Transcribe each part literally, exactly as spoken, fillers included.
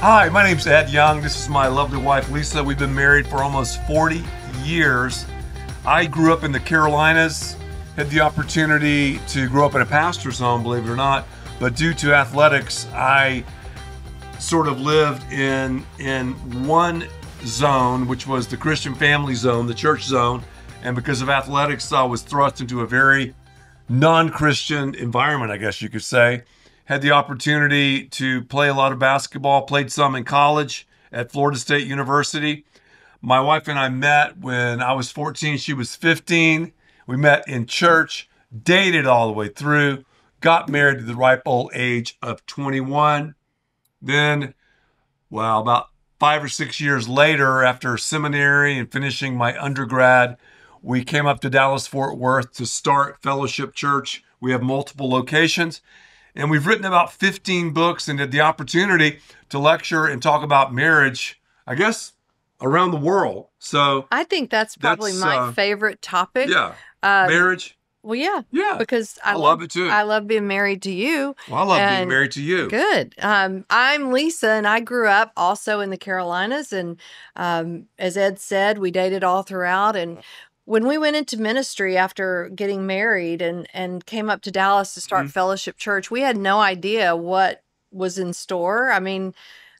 Hi, my name's Ed Young. This is my lovely wife, Lisa. We've been married for almost forty years. I grew up in the Carolinas, had the opportunity to grow up in a pastor's home, believe it or not, but due to athletics, I sort of lived in, in one zone, which was the Christian family zone, the church zone, and because of athletics, I was thrust into a very non-Christian environment, I guess you could say. Had the opportunity to play a lot of basketball, played some in college at Florida State University. My wife and I met when I was fourteen, she was fifteen. We met in church, dated all the way through, got married to the ripe old age of twenty-one. Then, well, about five or six years later, after seminary and finishing my undergrad, we came up to Dallas-Fort Worth to start Fellowship Church. We have multiple locations. And we've written about fifteen books and had the opportunity to lecture and talk about marriage, I guess, around the world. So I think that's probably that's, my uh, favorite topic. Yeah. Uh, marriage. Well, yeah. Yeah. Because I, I love, love it too. I love being married to you. Well, I love and being married to you. Good. Um, I'm Lisa, and I grew up also in the Carolinas. And um, as Ed said, we dated all throughout. And when we went into ministry after getting married and, and came up to Dallas to start mm-hmm. Fellowship Church, we had no idea what was in store. I mean,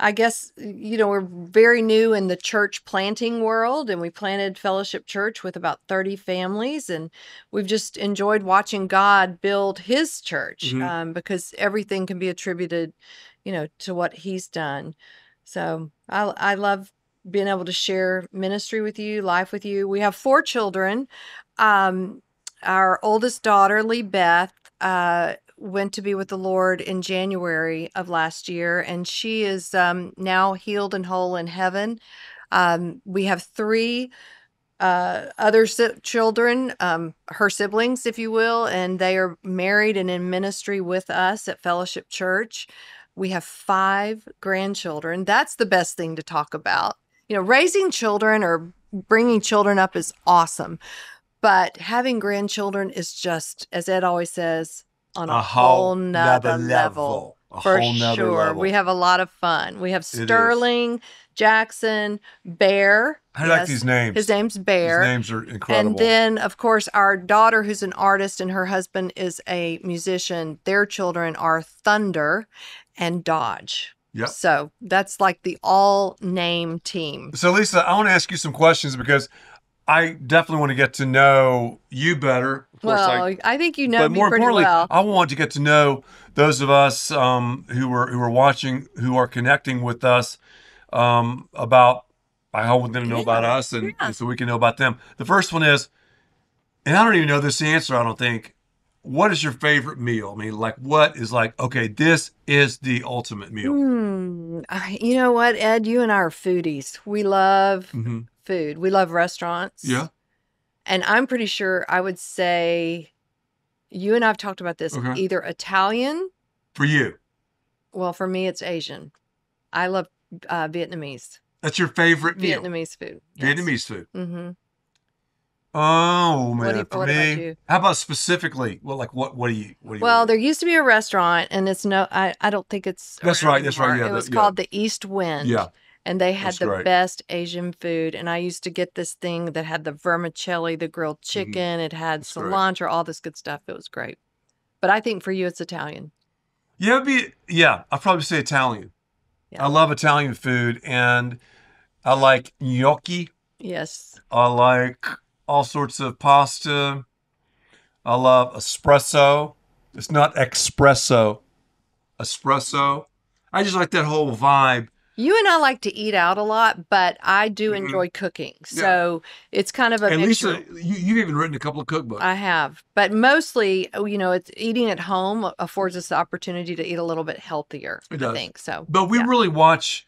I guess, you know, we're very new in the church planting world, and we planted Fellowship Church with about thirty families, and we've just enjoyed watching God build his church mm-hmm. um, because everything can be attributed, you know, to what he's done. So I, I love being able to share ministry with you, life with you. We have four children. Um, our oldest daughter, Lee Beth, uh, went to be with the Lord in January of last year, and she is um, now healed and whole in heaven. Um, we have three uh, other si children, um, her siblings, if you will, and they are married and in ministry with us at Fellowship Church. We have five grandchildren. That's the best thing to talk about. You know, raising children or bringing children up is awesome, but having grandchildren is just, as Ed always says, on a, a whole nother level. level. For sure. Level. We have a lot of fun. We have Sterling, Jackson, Bear. I yes, like these names. His name's Bear. His names are incredible. And then, of course, our daughter, who's an artist, and her husband is a musician. Their children are Thunder and Dodge. Yep. So that's like the all-name team. So, Lisa, I want to ask you some questions because I definitely want to get to know you better. Of course, well, I, I think you know but me more pretty importantly, well. I want to get to know those of us um, who are who are watching, who are connecting with us um, about, I want them to know yeah. about us and, yeah. and so we can know about them. The first one is, and I don't even know this answer, I don't think, what is your favorite meal? I mean, like, what is like, okay, this is the ultimate meal. Mm, I, you know what, Ed? You and I are foodies. We love mm-hmm. food. We love restaurants. Yeah. And I'm pretty sure I would say, you and I have talked about this, okay. either Italian. For you. Well, for me, it's Asian. I love uh, Vietnamese. That's your favorite meal? Vietnamese food. Yes. Vietnamese food. Mm-hmm. Oh man, you, for me. How about specifically? Well, like what? What do you? What do you well, order? There used to be a restaurant, and it's no. I I don't think it's. That's right. That's right. Yeah, it was yeah. called the East Wind. Yeah. And they had that's the right. best Asian food, and I used to get this thing that had the vermicelli, the grilled chicken. Mm-hmm. It had that's cilantro, right. all this good stuff. It was great. But I think for you, it's Italian. Yeah, it'd be yeah. I'd probably say Italian. Yeah. I love Italian food, and I like gnocchi. Yes. I like all sorts of pasta. I love espresso. It's not espresso. Espresso. I just like that whole vibe. You and I like to eat out a lot, but I do enjoy mm-hmm. cooking. So yeah. it's kind of a and mixture. Lisa, you, you've even written a couple of cookbooks. I have. But mostly, you know, it's eating at home affords us the opportunity to eat a little bit healthier, it does. I think. So, but we yeah. really watch...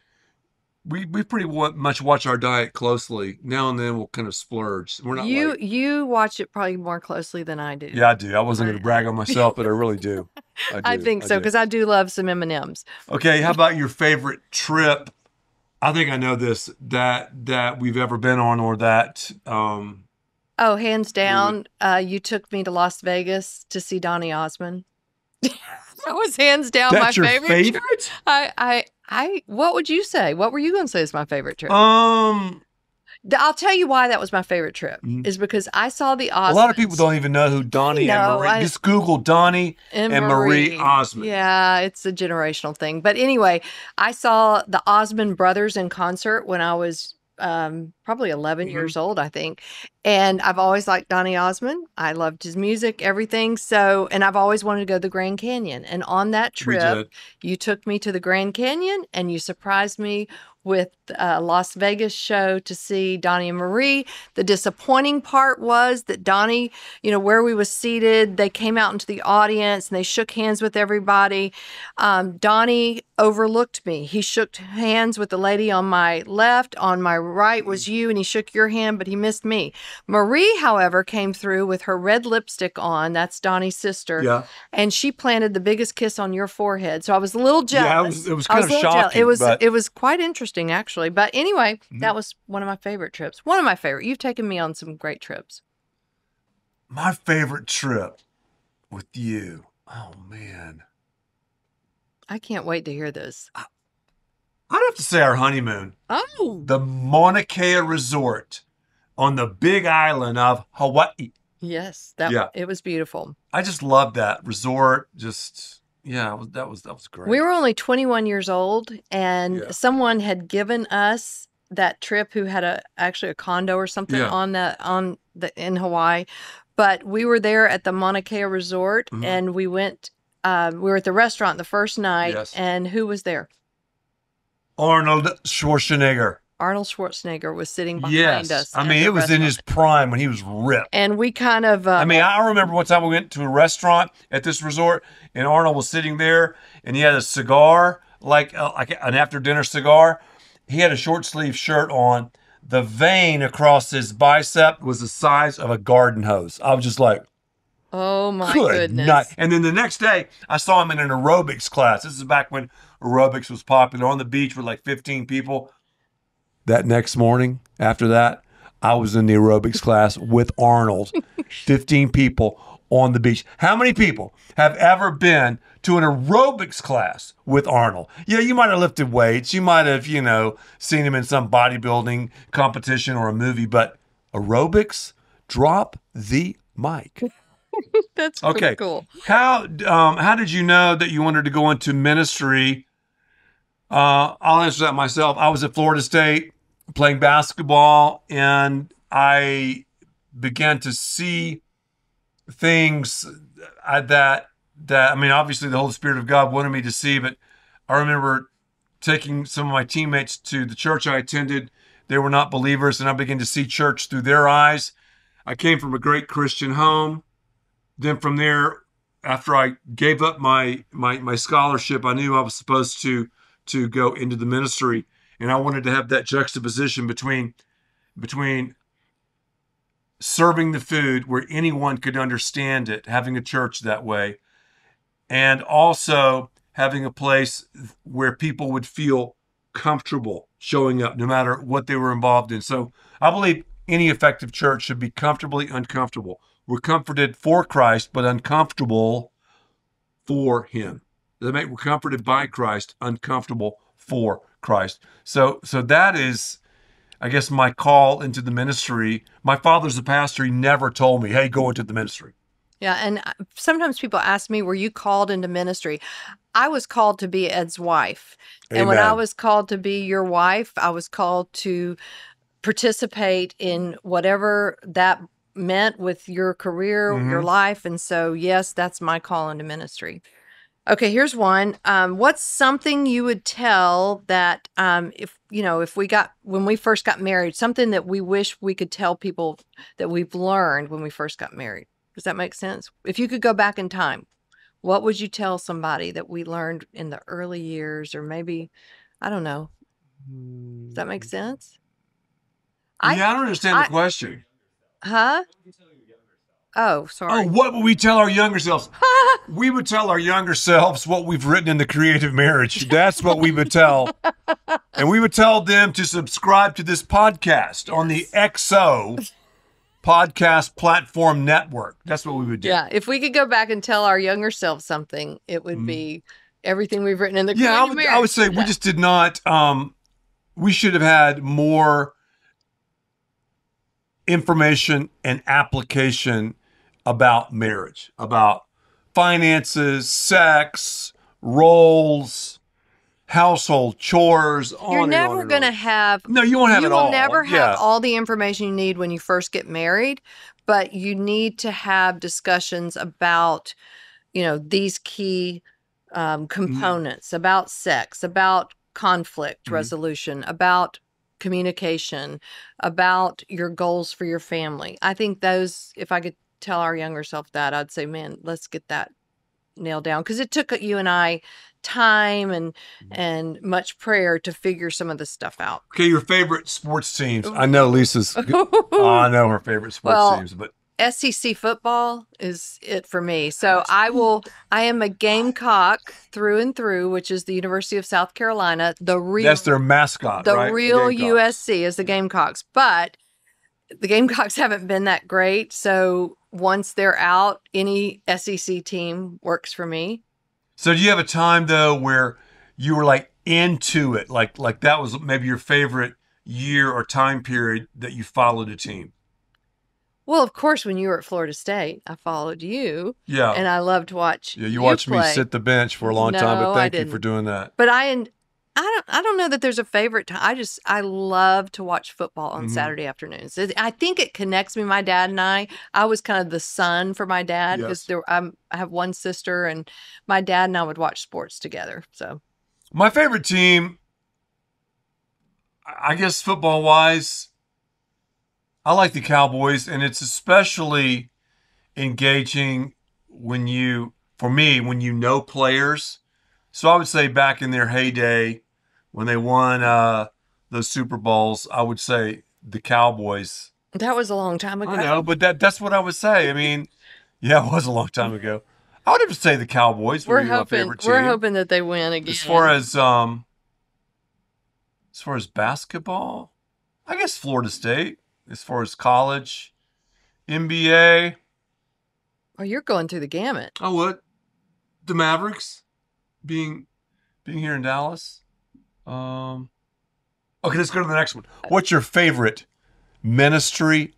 We we pretty much watch our diet closely. Now and then we'll kind of splurge. We're not you like, you watch it probably more closely than I do. Yeah, I do. I wasn't going to brag on myself, but I really do. I, do. I think so because I, I do love some M and M's. Okay, how about your favorite trip? I think I know this that that we've ever been on or that. Um, oh, hands down, we would... uh, you took me to Las Vegas to see Donny Osmond. That was hands down That's my your favorite, favorite church. I, I, I. What would you say? What were you going to say is my favorite trip? Um, I'll tell you why that was my favorite trip mm-hmm. is because I saw the Osmonds. A lot of people don't even know who Donny no, and Marie. I, just Google Donny and, and Marie. Marie Osmond. Yeah, it's a generational thing. But anyway, I saw the Osmond brothers in concert when I was um probably eleven mm-hmm. years old, I think. And I've always liked Donny Osmond. I loved his music, everything. So, and I've always wanted to go to the Grand Canyon. And on that trip, you took me to the Grand Canyon and you surprised me with a Las Vegas show to see Donny and Marie. The disappointing part was that Donny, you know, where we was seated, they came out into the audience and they shook hands with everybody. Um, Donny overlooked me. He shook hands with the lady on my left. On my right was you, and he shook your hand, but he missed me. Marie, however, came through with her red lipstick on. That's Donny's sister. Yeah. And she planted the biggest kiss on your forehead. So I was a little jealous. Yeah, it was, it was kind was of shocking. It was, but... it was quite interesting, actually. But anyway, mm-hmm. that was one of my favorite trips. One of my favorite. You've taken me on some great trips. My favorite trip with you. Oh, man. I can't wait to hear this. I, I'd have to say our honeymoon. Oh. The Mauna Kea Resort. On the big island of Hawaii. Yes, that yeah. it was beautiful. I just loved that resort. Just yeah, that was that was great. We were only twenty-one years old, and yeah. someone had given us that trip who had a actually a condo or something yeah. on that on the in Hawaii. But we were there at the Mauna Kea Resort, mm-hmm. and we went. Uh, we were at the restaurant the first night, yes. and who was there? Arnold Schwarzenegger. Arnold Schwarzenegger was sitting behind yes. us. I mean, it was in his prime when he was ripped. And we kind of... Uh, I mean, I remember one time we went to a restaurant at this resort, and Arnold was sitting there, and he had a cigar, like, uh, like an after-dinner cigar. He had a short-sleeve shirt on. The vein across his bicep was the size of a garden hose. I was just like... Oh, my good goodness. Night. And then the next day, I saw him in an aerobics class. This is back when aerobics was popular. On the beach with like fifteen people. That next morning, after that, I was in the aerobics class with Arnold, fifteen people on the beach. How many people have ever been to an aerobics class with Arnold? Yeah, you might have lifted weights. You might have, you know, seen him in some bodybuilding competition or a movie. But aerobics, drop the mic. That's okay. Pretty cool. How, um, how did you know that you wanted to go into ministry? Uh, I'll answer that myself. I was at Florida State playing basketball, and I began to see things that, that I mean, obviously the Holy Spirit of God wanted me to see, but I remember taking some of my teammates to the church I attended. They were not believers, and I began to see church through their eyes. I came from a great Christian home. Then from there, after I gave up my, my, my scholarship, I knew I was supposed to to go into the ministry. And I wanted to have that juxtaposition between between serving the food where anyone could understand it, having a church that way, and also having a place where people would feel comfortable showing up no matter what they were involved in. So I believe any effective church should be comfortably uncomfortable. We're comforted for Christ, but uncomfortable for him. They make we're comforted by Christ, uncomfortable for Christ. So, so that is, I guess, my call into the ministry. My father's a pastor. He never told me, hey, go into the ministry. Yeah, and sometimes people ask me, were you called into ministry? I was called to be Ed's wife. Amen. And when I was called to be your wife, I was called to participate in whatever that meant with your career, mm-hmm. your life. And so, yes, that's my call into ministry. Okay, here's one. Um, what's something you would tell that um, if, you know, if we got, when we first got married, something that we wish we could tell people that we've learned when we first got married? Does that make sense? If you could go back in time, what would you tell somebody that we learned in the early years or maybe, I don't know. Does that make sense? Yeah, I, I don't understand I, the question. Huh? Oh, sorry. Oh, what would we tell our younger selves? We would tell our younger selves what we've written in The Creative Marriage. That's what we would tell. And we would tell them to subscribe to this podcast on the X O podcast platform network. That's what we would do. Yeah, if we could go back and tell our younger selves something, it would mm-hmm. be everything we've written in the yeah, I would, I would say we just did not, um, we should have had more information and application about marriage, about finances, sex, roles, household chores. On You're never going to have. No, you won't have it all. You will never have yeah. all the information you need when you first get married, but you need to have discussions about, you know, these key um, components, mm-hmm. about sex, about conflict mm-hmm. resolution, about communication, about your goals for your family. I think those, if I could tell our younger self that, I'd say, man, let's get that nailed down. Because it took you and I time and and much prayer to figure some of this stuff out. Okay, your favorite sports teams. I know Lisa's, I know her favorite sports well, teams, but. S E C football is it for me. So I will, I am a Gamecock through and through, which is the University of South Carolina. The real, That's their mascot, The right? real the U S C is the Gamecocks, but the Gamecocks haven't been that great. So once they're out, any S E C team works for me. So do you have a time though where you were like into it? Like, like that was maybe your favorite year or time period that you followed a team? Well, of course, when you were at Florida State, I followed you. Yeah. And I loved to watch Yeah, you, you watched play. me sit the bench for a long no, time, but thank you for doing that. But I and I don't I don't know that there's a favorite time. I just I love to watch football on mm-hmm. Saturday afternoons. I think it connects me, my dad and I. I was kind of the son for my dad because yes. I'm I have one sister, and my dad and I would watch sports together. So my favorite team, I guess football wise, I like the Cowboys, and it's especially engaging when you, for me, when you know players. So I would say back in their heyday, when they won uh, those Super Bowls, I would say the Cowboys. That was a long time ago. I know, but that that's what I would say. I mean, yeah, it was a long time ago. I would have to say the Cowboys would be my favorite team. We're hoping that they win again. As far as, um, as far as basketball, I guess Florida State. As far as college, N B A. Oh, you're going through the gamut. I would. The Mavericks, being being here in Dallas. Um, okay, let's go to the next one. What's your favorite ministry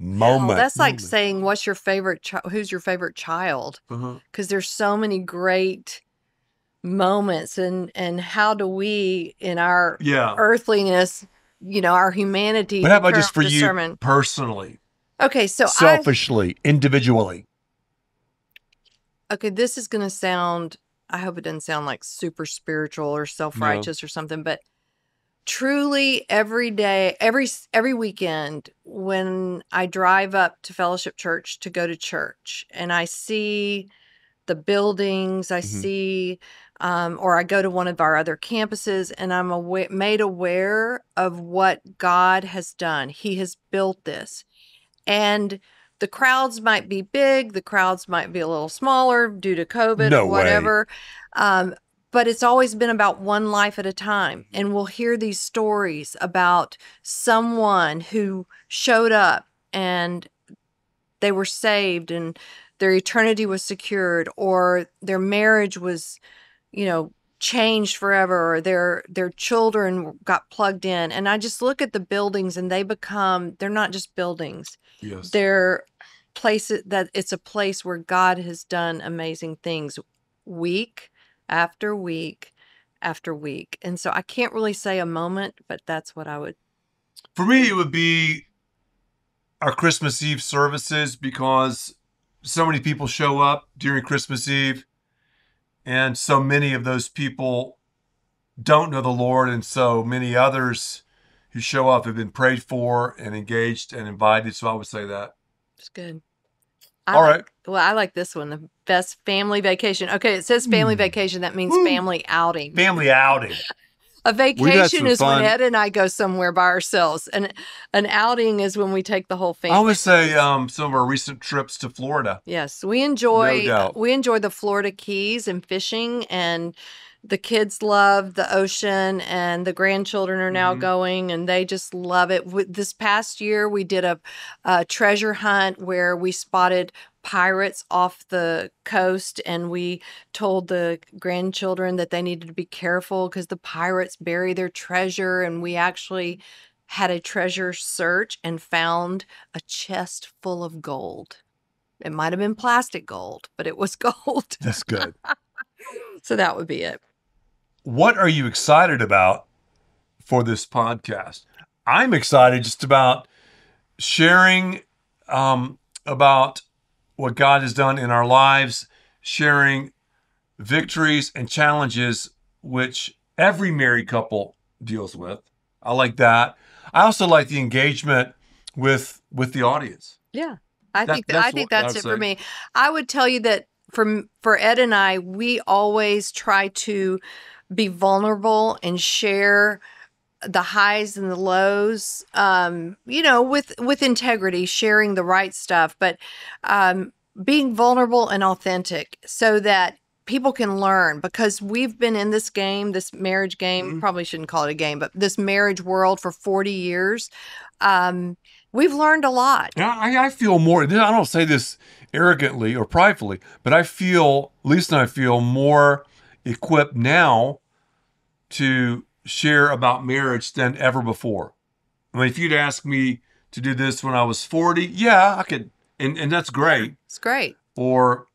moment? Oh, that's like moment. saying, what's your favorite chi- who's your favorite child? Because uh-huh. there's so many great moments, and, and how do we, in our yeah. earthliness... you know, our humanity. But how about just for you personally? Okay, so selfishly, I, individually. Okay, this is going to sound, I hope it doesn't sound like super spiritual or self-righteous no. or something, but truly every day, every every weekend when I drive up to Fellowship Church to go to church and I see the buildings, I mm-hmm. see... Um, or I go to one of our other campuses and I'm aware, made aware of what God has done. He has built this. And the crowds might be big. The crowds might be a little smaller due to COVID no or whatever. Way. Um, but it's always been about one life at a time. And we'll hear these stories about someone who showed up and they were saved and their eternity was secured, or their marriage was... you know, changed forever, or their their children got plugged in. And I just look at the buildings and they become, they're not just buildings. Yes. They're places that it's a place where God has done amazing things week after week after week. And so I can't really say a moment, but that's what I would. For me, it would be our Christmas Eve services, because so many people show up during Christmas Eve. And so many of those people don't know the Lord. And so many others who show up have been prayed for and engaged and invited. So I would say that. It's good. I All like, right. Well, I like this one. The best family vacation. Okay. It says family mm. vacation. That means Ooh. family outing. Family outing. A vacation is fun. When Ed and I go somewhere by ourselves. And an outing is when we take the whole family. I would say um, some of our recent trips to Florida. Yes, we enjoy no doubt. we enjoy the Florida Keys and fishing and the kids love the ocean, and the grandchildren are now mm-hmm. going, and they just love it. This past year, we did a, a treasure hunt where we spotted pirates off the coast, and we told the grandchildren that they needed to be careful because the pirates bury their treasure, and we actually had a treasure search and found a chest full of gold. It might have been plastic gold, but it was gold. That's good. So that would be it. What are you excited about for this podcast? I'm excited just about sharing um, about what God has done in our lives, sharing victories and challenges, which every married couple deals with. I like that. I also like the engagement with with the audience. Yeah, I that, think that, I think that's it for me. I would tell you that for for Ed and I, we always try to be vulnerable and share the highs and the lows, um, you know, with with integrity, sharing the right stuff, but um, being vulnerable and authentic so that people can learn, because we've been in this game, this marriage game, mm-hmm. probably shouldn't call it a game, but this marriage world for forty years. Um, we've learned a lot. I, I feel more, I don't say this arrogantly or pridefully, but I feel, Lisa and I feel more equipped now to share about marriage than ever before. I mean, if you'd asked me to do this when I was forty, yeah, I could, and, and that's great. It's great. Or,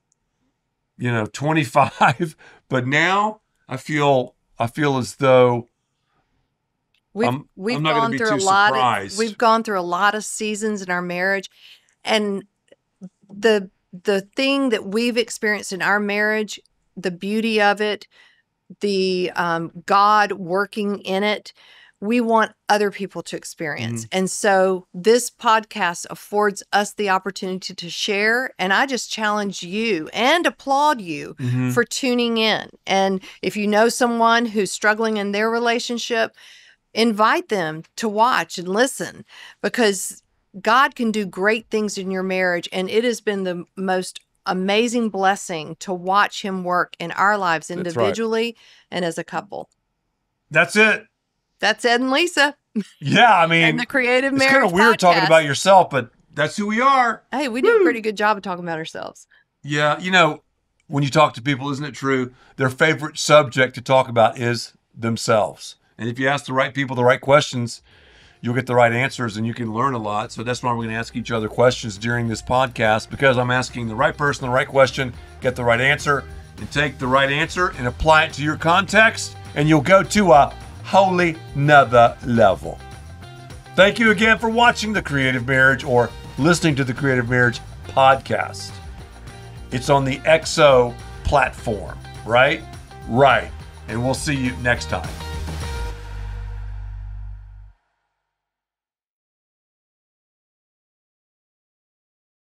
you know, twenty-five, but now I feel I feel as though we've I'm, we've I'm not gone through a lot surprised. Of we've gone through a lot of seasons in our marriage, and the the thing that we've experienced in our marriage, the beauty of it, the um, God working in it, we want other people to experience. Mm-hmm. And so this podcast affords us the opportunity to share. And I just challenge you and applaud you mm-hmm. for tuning in. And if you know someone who's struggling in their relationship, invite them to watch and listen, because God can do great things in your marriage. And it has been the most amazing blessing to watch him work in our lives individually That's right. and as a couple. That's it. That's Ed and Lisa. Yeah, I mean, and the Creative Marriage Podcast. It's kind of weird talking about yourself, but that's who we are. Hey, we do Woo. a pretty good job of talking about ourselves. Yeah, you know, when you talk to people, isn't it true? Their favorite subject to talk about is themselves. And if you ask the right people the right questions, you'll get the right answers and you can learn a lot. So that's why we're going to ask each other questions during this podcast, because I'm asking the right person the right question, get the right answer, and take the right answer and apply it to your context, and you'll go to a wholly nother level. Thank you again for watching The Creative Marriage or listening to The Creative Marriage Podcast. It's on the X O platform, right? Right. And we'll see you next time.